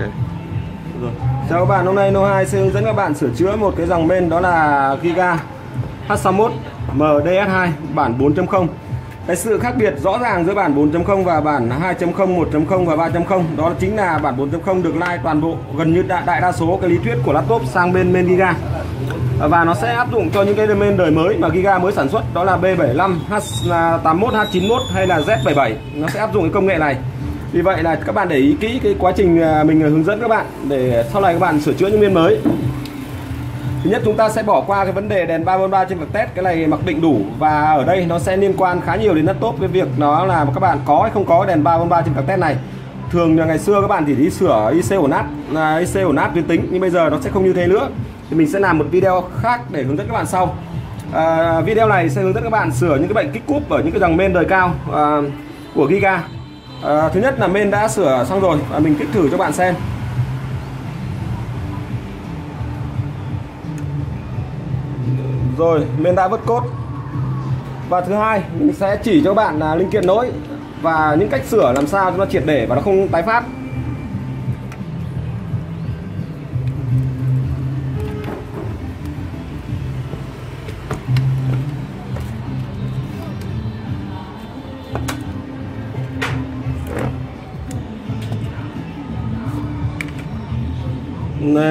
Ok. Rồi. Chào các bạn, hôm nay NO2 sẽ hướng dẫn các bạn sửa chữa một cái dòng main, đó là Giga H61MDS2 bản 4.0. Cái sự khác biệt rõ ràng giữa bản 4.0 và bản 2.0, 1.0 và 3.0 đó chính là bản 4.0 được lai toàn bộ gần như đại đa số cái lý thuyết của laptop sang bên main Giga, và nó sẽ áp dụng cho những cái main đời mới mà Giga mới sản xuất, đó là B75, H81, H91 hay là Z77, nó sẽ áp dụng cái công nghệ này. Vì vậy là các bạn để ý kỹ cái quá trình mình hướng dẫn các bạn để sau này các bạn sửa chữa những main mới. Thứ nhất, chúng ta sẽ bỏ qua cái vấn đề đèn 3.3 trên phần test, cái này mặc định đủ, và ở đây nó sẽ liên quan khá nhiều đến laptop, cái việc nó là các bạn có hay không có đèn 3.3 trên phần test này. Thường là ngày xưa các bạn chỉ đi sửa IC ổ nát, tuyến tính, nhưng bây giờ nó sẽ không như thế nữa. Thì mình sẽ làm một video khác để hướng dẫn các bạn sau. Video này sẽ hướng dẫn các bạn sửa những cái bệnh kích cúp ở những cái dòng main đời cao của Giga. Thứ nhất là main đã sửa xong rồi, mình kích thử cho bạn xem. Rồi, main đã vớt cốt. Và thứ hai, mình sẽ chỉ cho các bạn là linh kiện nối và những cách sửa làm sao cho nó triệt để và nó không tái phát.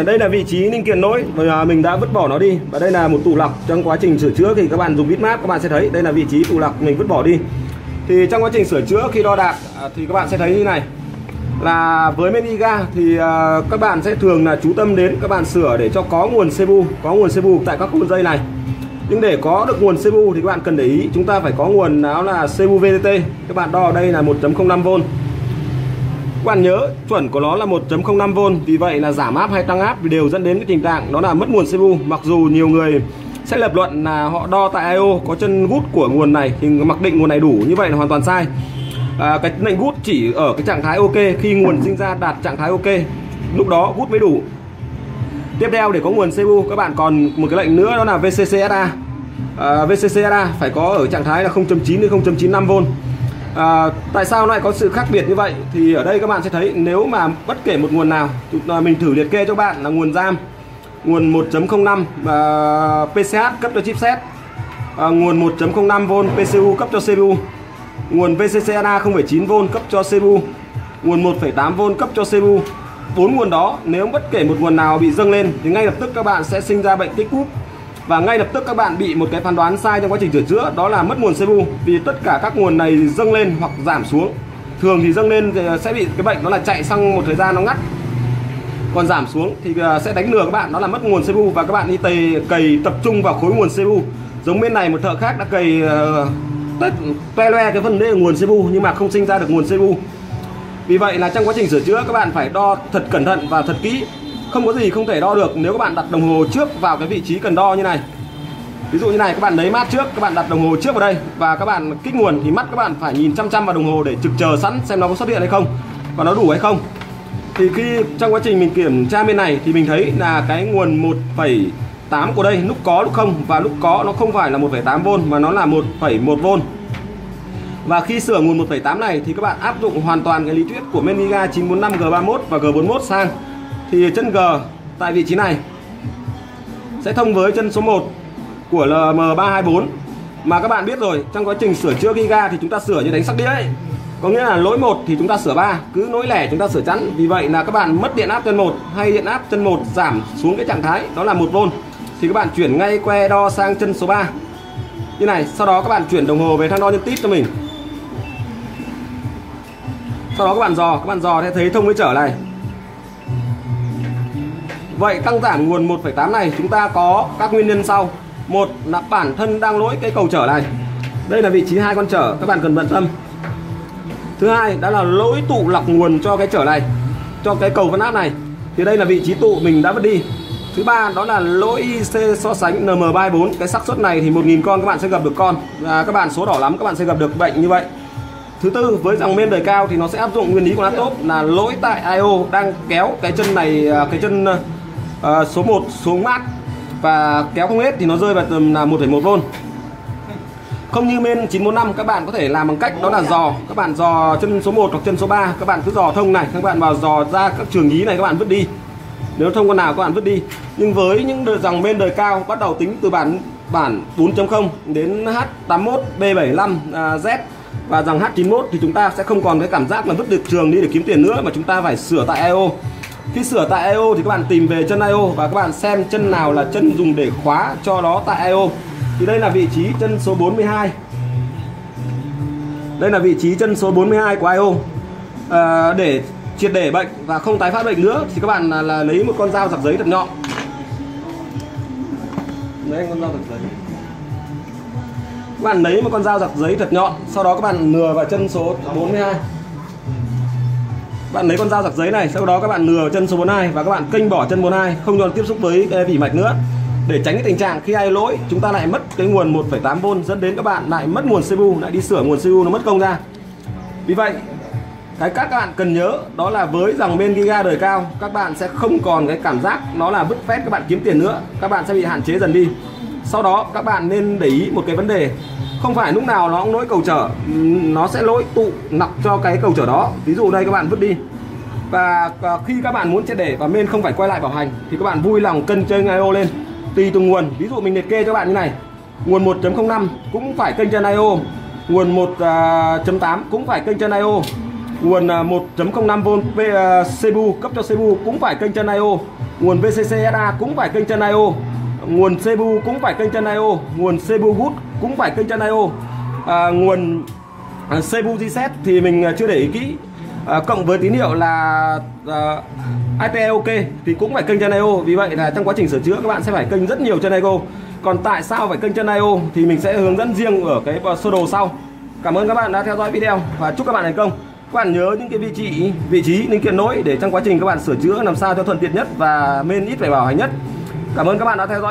Đây là vị trí linh kiện nối và mình đã vứt bỏ nó đi, và đây là một tủ lọc. Trong quá trình sửa chữa thì các bạn dùng bitmap các bạn sẽ thấy đây là vị trí tủ lọc mình vứt bỏ đi. Thì trong quá trình sửa chữa khi đo đạc thì các bạn sẽ thấy như này, là với Meniga thì các bạn sẽ thường là chú tâm đến các bạn sửa để cho có nguồn CPU, tại các cuộn dây này. Nhưng để có được nguồn CPU thì các bạn cần để ý chúng ta phải có nguồn, đó là CPU VTT. Các bạn đo ở đây là 1.05V. Các bạn nhớ chuẩn của nó là 1.05V, vì vậy là giảm áp hay tăng áp thì đều dẫn đến cái tình trạng đó là mất nguồn CPU. Mặc dù nhiều người sẽ lập luận là họ đo tại I/O có chân gút của nguồn này thì mặc định nguồn này đủ, như vậy là hoàn toàn sai. Cái lệnh gút chỉ ở cái trạng thái ok khi nguồn sinh ra đạt trạng thái ok, lúc đó gút mới đủ. Tiếp theo, để có nguồn CPU các bạn còn một cái lệnh nữa, đó là VCCSA. VCCSA phải có ở trạng thái là 0.9 đến 0.95V. Tại sao nó lại có sự khác biệt như vậy? Thì ở đây các bạn sẽ thấy nếu mà bất kể một nguồn nào, mình thử liệt kê cho bạn là nguồn RAM, nguồn 1.05 PCH cấp cho chipset, nguồn 1.05V PCU cấp cho CPU, nguồn VCCSA 0.9V cấp cho CPU, nguồn 1.8V cấp cho CPU. 4 nguồn đó nếu bất kể một nguồn nào bị dâng lên thì ngay lập tức các bạn sẽ sinh ra bệnh tích cúp, và ngay lập tức các bạn bị một cái phán đoán sai trong quá trình sửa chữa, đó là mất nguồn CPU. Vì tất cả các nguồn này dâng lên hoặc giảm xuống, thường thì dâng lên thì sẽ bị cái bệnh đó là chạy sang một thời gian nó ngắt, còn giảm xuống thì sẽ đánh lừa các bạn, đó là mất nguồn CPU. Và các bạn đi cày tập trung vào khối nguồn CPU, giống bên này một thợ khác đã cày toe loe cái phần đấy là nguồn CPU nhưng mà không sinh ra được nguồn CPU. Vì vậy là trong quá trình sửa chữa các bạn phải đo thật cẩn thận và thật kỹ, không có gì không thể đo được nếu các bạn đặt đồng hồ trước vào cái vị trí cần đo như này. Ví dụ như này, các bạn lấy mát trước, các bạn đặt đồng hồ trước vào đây và các bạn kích nguồn thì mắt các bạn phải nhìn chăm chăm vào đồng hồ để trực chờ sẵn xem nó có xuất hiện hay không và nó đủ hay không. Thì khi trong quá trình mình kiểm tra bên này thì mình thấy là cái nguồn 1.8 của đây lúc có lúc không, và lúc có nó không phải là 1.8V mà nó là 1.1V. Và khi sửa nguồn 1.8 này thì các bạn áp dụng hoàn toàn cái lý thuyết của Meniga 945 G31 và G41 sang. Thì chân G tại vị trí này sẽ thông với chân số 1 của LM324. Mà các bạn biết rồi, trong quá trình sửa chữa Giga thì chúng ta sửa như đánh sắc đĩa ấy. Có nghĩa là lỗi 1 thì chúng ta sửa 3, cứ nối lẻ chúng ta sửa chẵn. Vì vậy là các bạn mất điện áp chân 1 hay điện áp chân 1 giảm xuống cái trạng thái đó là 1V thì các bạn chuyển ngay que đo sang chân số 3 như này. Sau đó các bạn chuyển đồng hồ về thang đo nhân tít cho mình. Sau đó các bạn dò sẽ thấy thông với trở này. Vậy tăng giảm nguồn 1.8 này chúng ta có các nguyên nhân sau. Một là bản thân đang lỗi cái cầu trở này, đây là vị trí hai con trở, các bạn cần bận tâm. Thứ hai đó là lỗi tụ lọc nguồn cho cái trở này, cho cái cầu phân áp này, thì đây là vị trí tụ mình đã mất đi. Thứ ba đó là lỗi IC so sánh NM34, cái xác suất này thì 1.000 con các bạn sẽ gặp được con, các bạn số đỏ lắm các bạn sẽ gặp được bệnh như vậy. Thứ tư, với dòng main đời cao thì nó sẽ áp dụng nguyên lý của laptop là lỗi tại I/O đang kéo cái chân này, cái chân số 1 xuống mát và kéo không hết thì nó rơi vào tầm là 1.1V. Không như bên 945 các bạn có thể làm bằng cách đó là dò, các bạn dò chân số 1 hoặc chân số 3, các bạn cứ dò thông này, các bạn vào dò ra các trường nhí này các bạn vứt đi. Nếu thông con nào các bạn vứt đi. Nhưng với những dòng bên đời cao bắt đầu tính từ bản 4.0 đến H81, B75, Z và dòng H91 thì chúng ta sẽ không còn cái cảm giác là vứt được trường đi để kiếm tiền nữa, mà chúng ta phải sửa tại I/O. Khi sửa tại I/O thì các bạn tìm về chân I/O và các bạn xem chân nào là chân dùng để khóa cho nó tại I/O. Thì đây là vị trí chân số 42. Đây là vị trí chân số 42 của I/O. Để triệt để bệnh và không tái phát bệnh nữa thì các bạn là lấy một con dao giặt giấy thật nhọn. Đấy, con dao giặt giấy. Các bạn lấy một con dao giặt giấy thật nhọn, sau đó các bạn lừa vào chân số 42. Bạn lấy con dao giặt giấy này, sau đó các bạn lừa chân số 42 và các bạn kênh bỏ chân 42, không còn tiếp xúc với cái vỉ mạch nữa. Để tránh cái tình trạng khi ai lỗi chúng ta lại mất cái nguồn 1,8V dẫn đến các bạn lại mất nguồn CPU, lại đi sửa nguồn CPU nó mất công ra. Vì vậy các bạn cần nhớ đó là với dòng bên Giga đời cao các bạn sẽ không còn cái cảm giác nó là vứt phép các bạn kiếm tiền nữa, các bạn sẽ bị hạn chế dần đi. Sau đó các bạn nên để ý một cái vấn đề, không phải lúc nào nó cũng lỗi cầu trở, nó sẽ lỗi tụ nọc cho cái cầu trở đó. Ví dụ đây các bạn vứt đi và khi các bạn muốn triệt để và main không phải quay lại bảo hành thì các bạn vui lòng cân chơi I/O lên tùy từng nguồn. Ví dụ mình liệt kê cho bạn như này, nguồn 1.05 cũng phải kênh trên I/O, nguồn 1.8 cũng phải kênh trên I/O, nguồn 1.05V CPU cấp cho CPU cũng phải kênh chân I/O, nguồn VCCSA cũng phải kênh chân I/O, nguồn CPU cũng phải kênh chân I/O, nguồn CPU boot cũng phải kênh chân I/O, nguồn CPU reset thì mình chưa để ý kỹ, cộng với tín hiệu là ITOK thì cũng phải kênh chân I/O. Vì vậy là trong quá trình sửa chữa các bạn sẽ phải kênh rất nhiều chân I/O. Còn tại sao phải kênh chân I/O thì mình sẽ hướng dẫn riêng ở cái sơ đồ sau. Cảm ơn các bạn đã theo dõi video và chúc các bạn thành công. Các bạn nhớ những cái vị trí linh kiện lỗi để trong quá trình các bạn sửa chữa làm sao cho thuận tiện nhất và main ít phải bảo hành nhất. Cảm ơn các bạn đã theo dõi.